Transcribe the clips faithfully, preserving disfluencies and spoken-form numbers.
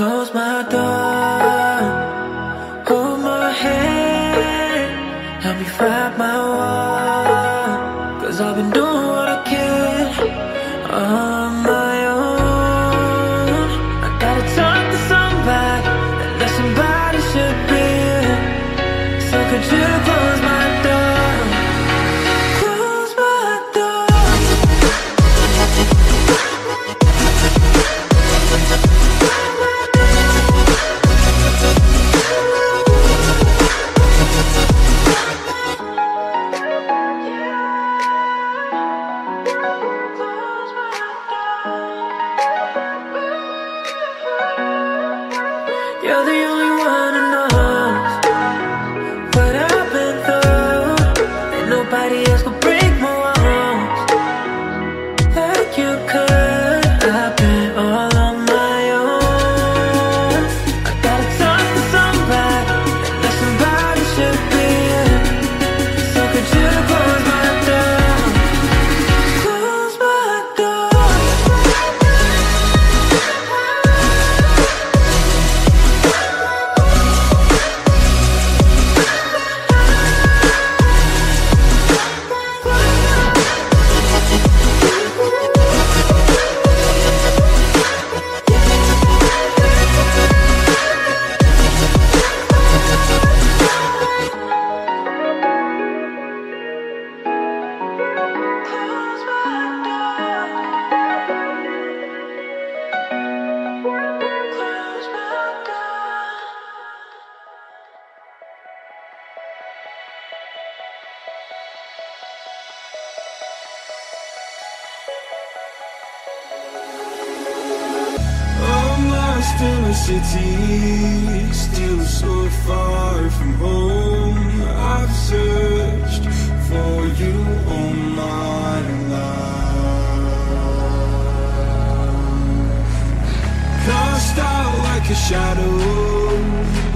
Close my door, hold my hand, help me fight my war, cause I've been doing what I can on my own. I gotta talk to somebody, unless somebody should be here. So could you close my door, close my door. You're the only one who knows what I've been through. Ain't nobody else could break my walls like you could. I've been all on my own. I gotta talk to somebody, unless somebody should be here. So could you close my door? Close my door. Still a city, still so far from home. I've searched for you all my life. Cast out like a shadow,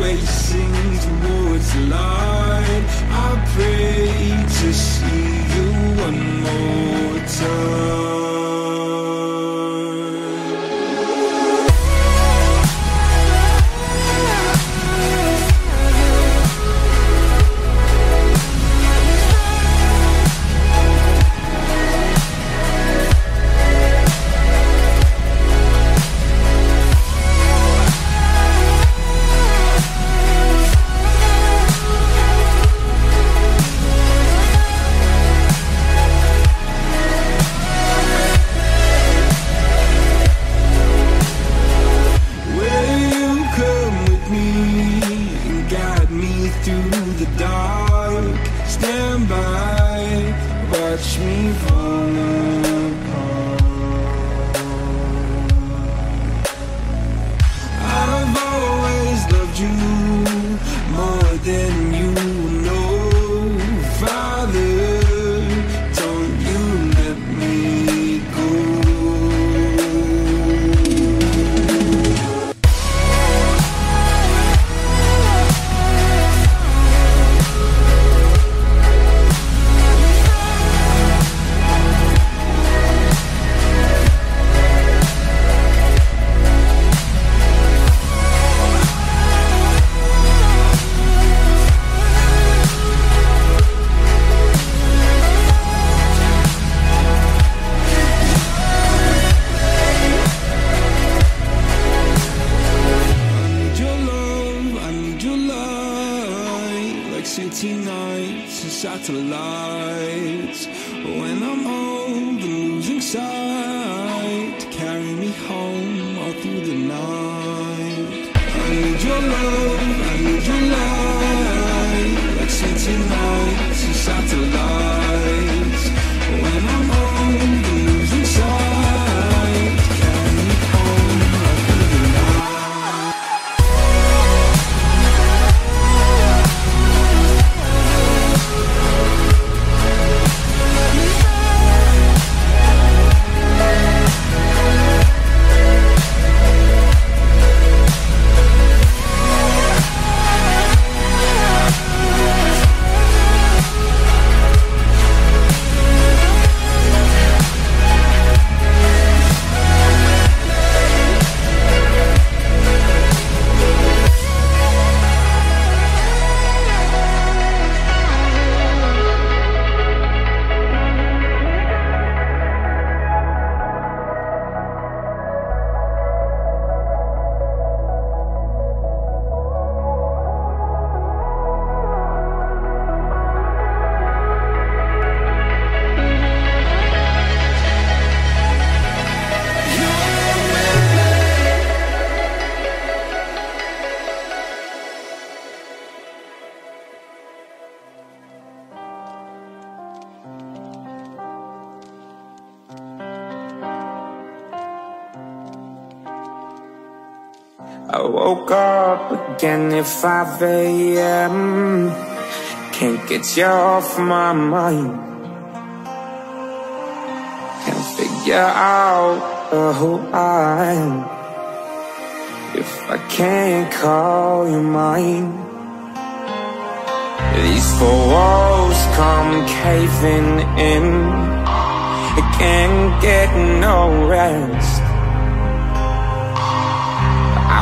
racing towards the light. I pray to see you one more time. Watch me fall apart. I've always loved you more than you know. Father, don't you let me go. I woke up again at five A M Can't get you off my mind. Can't figure out who I am if I can't call you mine. These four walls come caving in. I can't get no rest.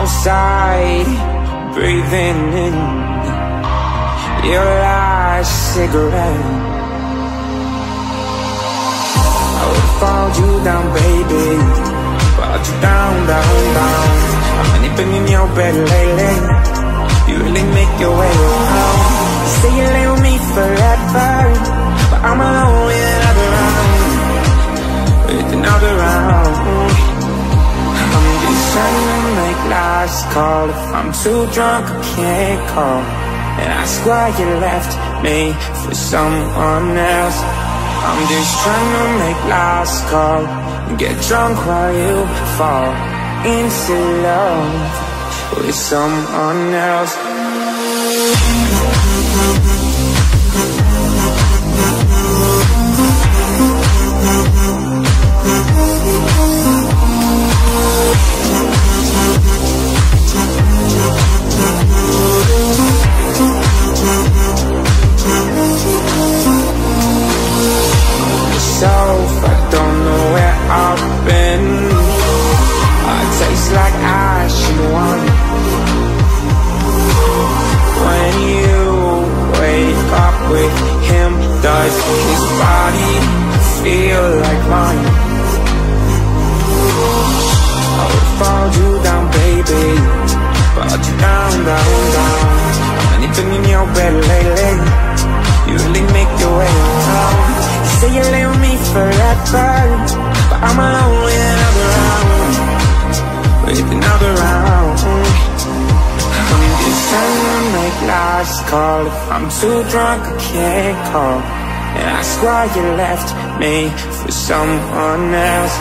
Outside, breathing in your last cigarette. I would fall you down, baby. Fall you down, down, down. How many been in your bed lately? You really make your way around. You say you love me forever, but I'm alone with another round. With another round. Trying to make last call. If I'm too drunk, I can't call. And I swear you left me for someone else. I'm just trying to make last call and get drunk while you fall into love with someone else. I don't know where I've been. I taste like ash and wine. When you wake up with him, does his body feel like mine? I would fall you down, baby. Fall you down, down, down. I've been in your bed lately. You really make your way around. Say you leave me forever, but I'm alone with another round. With another round. I'm just trying to make last call. If I'm too drunk, I can't call. And I swear you left me for someone else.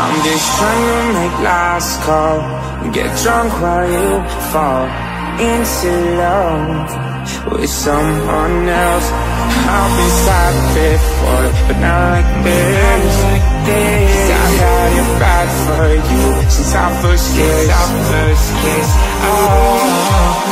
I'm just trying to make last call and get drunk while you fall into love with someone else. I've been sad before, but not like this. Cause I've had it bad for you since our first kiss. Our first kiss. Oh.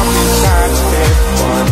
I'll be sad before,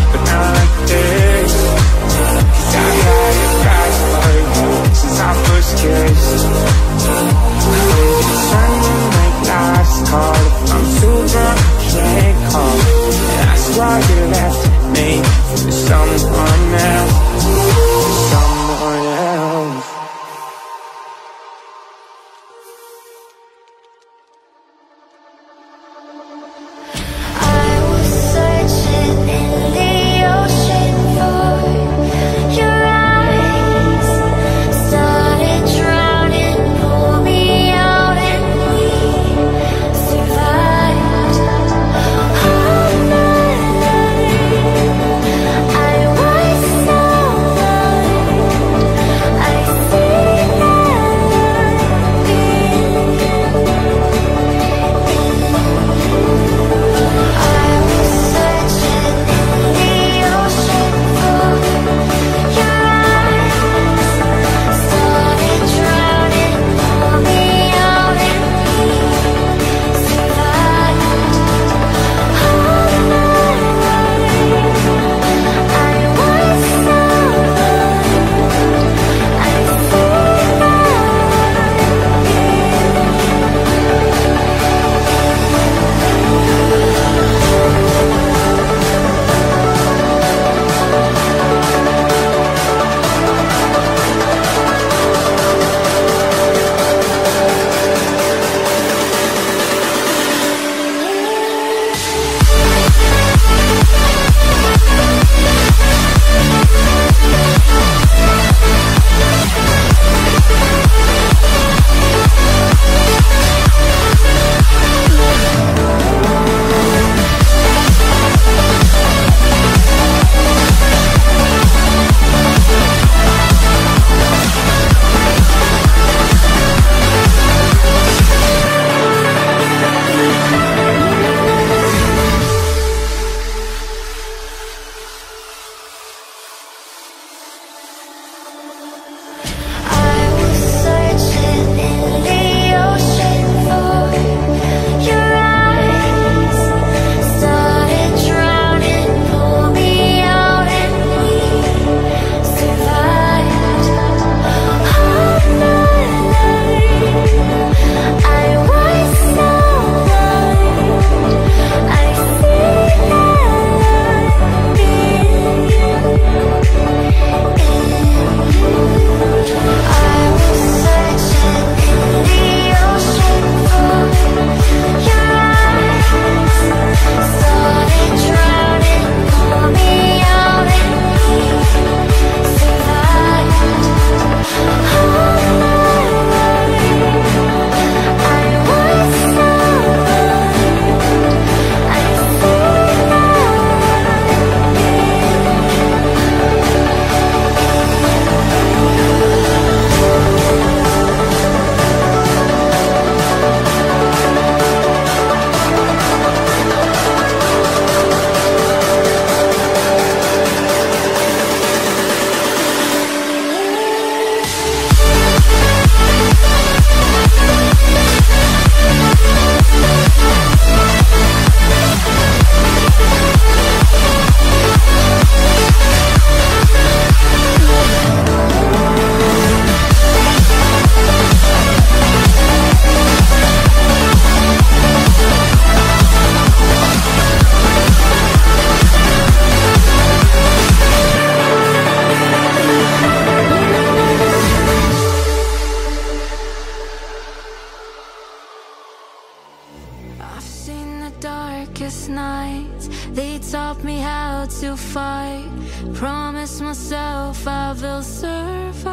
They taught me how to fight. Promise myself I will survive.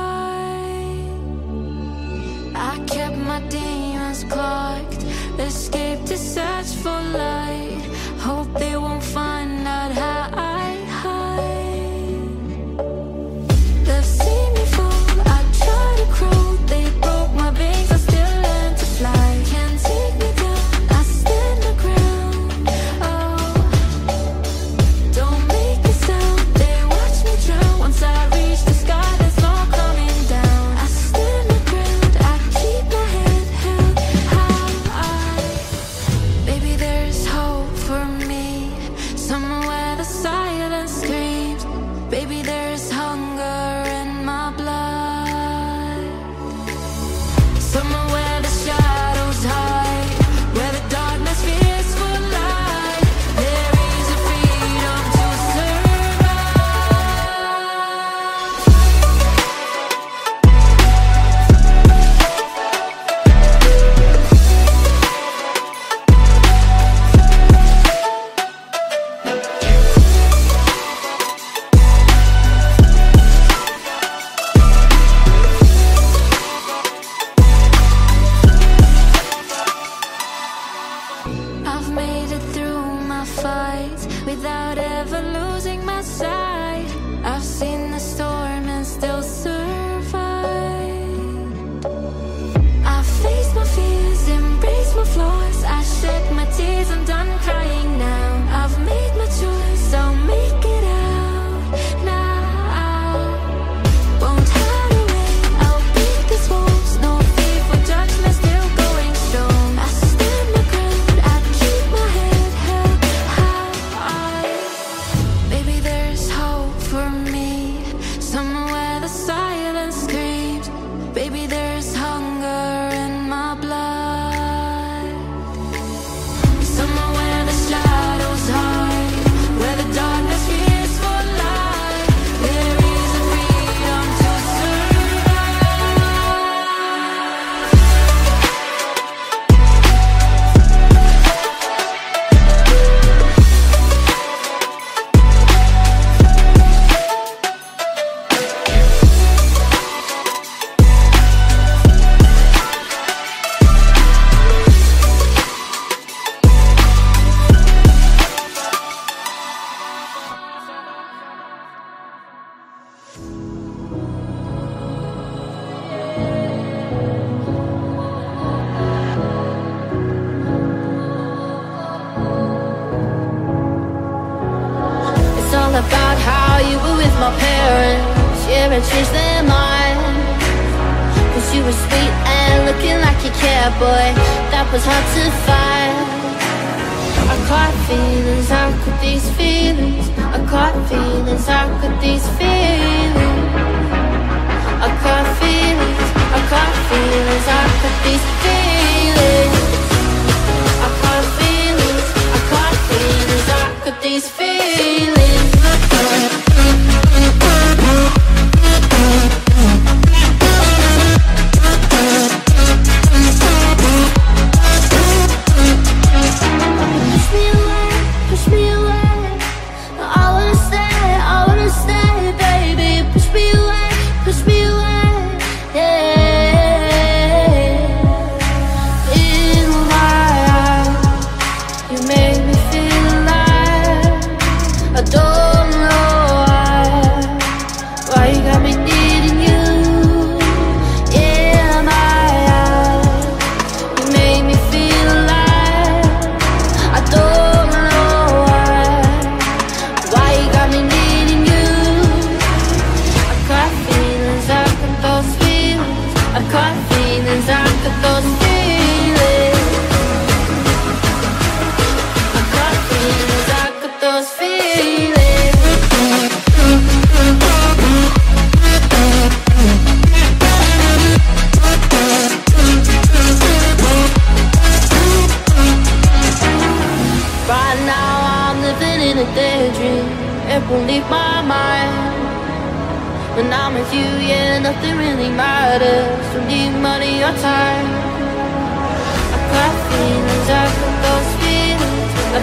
I kept my demons clocked, escaped to search for light. Hope they won't find out how I hide. They've seen me fall, I tried to crawl. They broke my wings, I still learned to fly. Can't take me down. I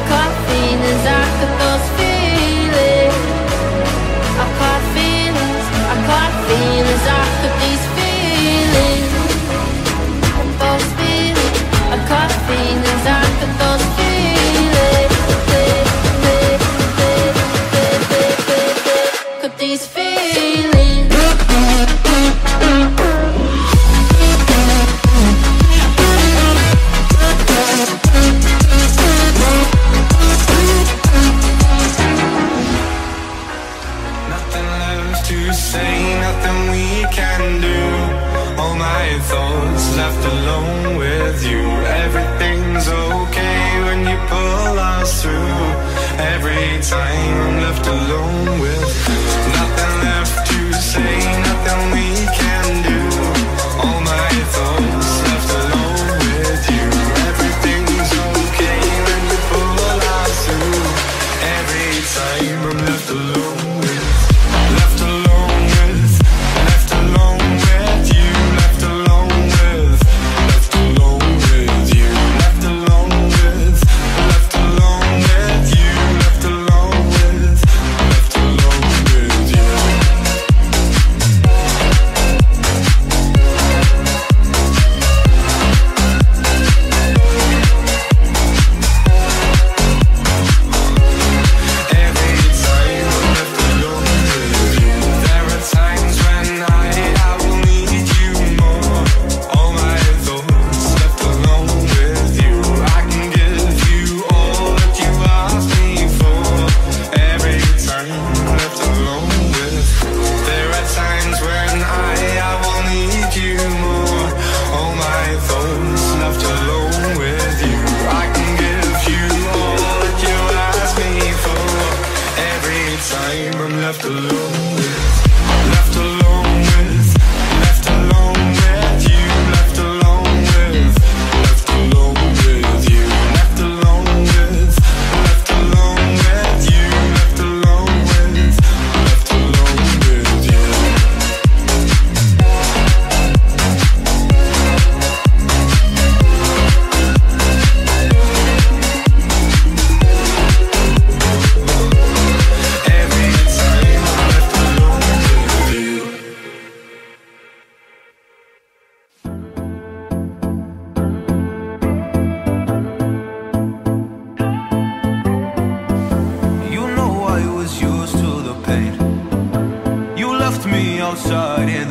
caught feelings, I caught those thoughts left alone with you. Everything's okay when you pull us through. Every time left alone with you. Nothing left to say, nothing we can do. All my thoughts left alone with you. Everything's okay when you pull us through. Every time I'm left alone. You shattered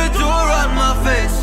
the door on my face.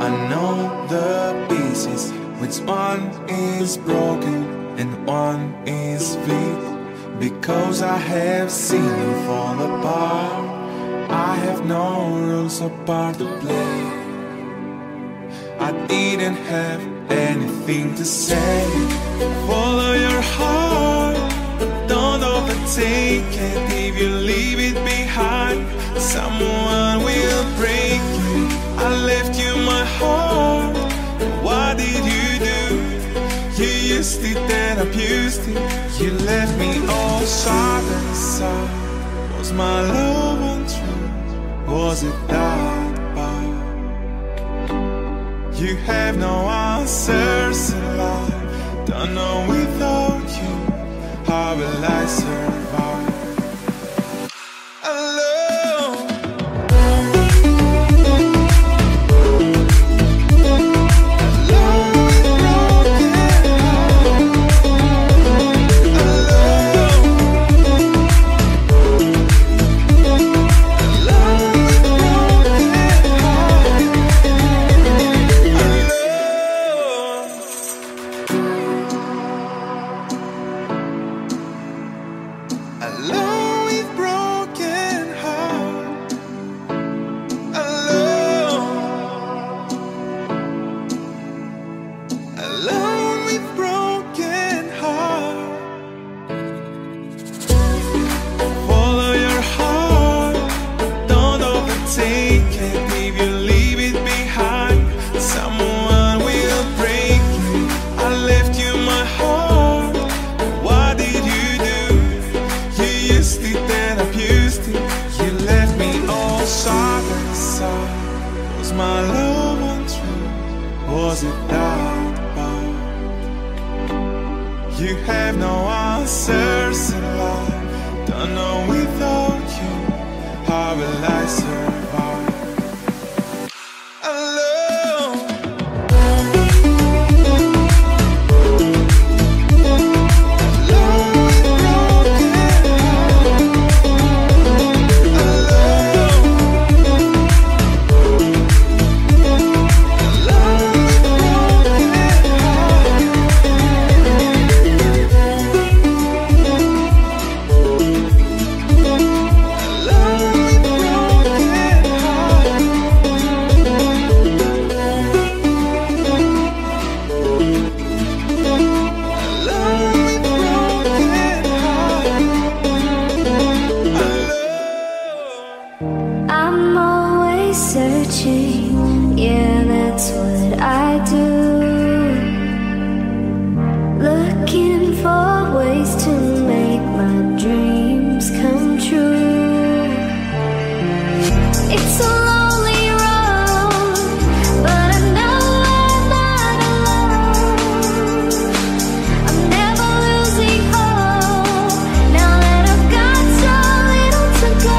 I know the pieces, which one is broken and one is fleet, because I have seen them fall apart. I have no rules apart to play. I didn't have anything to say. Follow your heart, don't overtake it. If you leave it behind, someone will break you. I left you my heart, what did you do? You used it and abused it, you left me all sharp and sour. Was my love untrue? Was it that bad? You have no answers in life. Don't know without you, how will I survive? Alone with broken heart, alone, alone with broken heart. Follow your heart, don't overtake it. If you leave it behind, someone will break you. I left you my heart, what did you do? Used it and abused it, you left me all sharp and sour. Was my love untrue? Was it that bad? You have no answers in life. Don't know without you, how will I survive? Searching, yeah, that's what I do. Looking for ways to make my dreams come true. It's a lonely road, but I know I'm not alone. I'm never losing hope, now that I've got so little to go.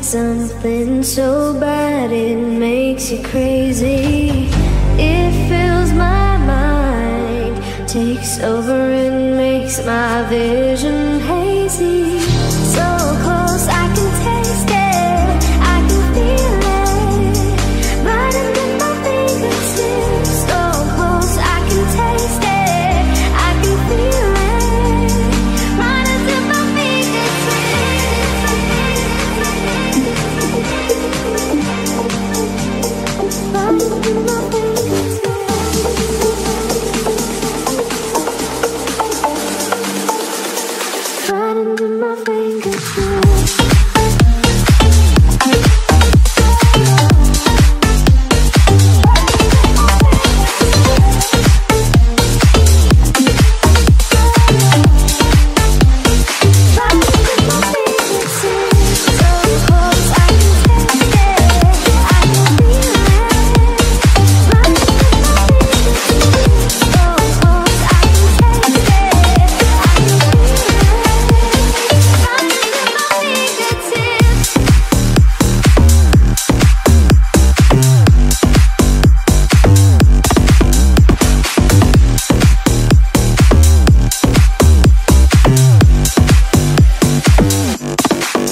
Something so bad it makes you crazy. It fills my mind, takes over and makes my vision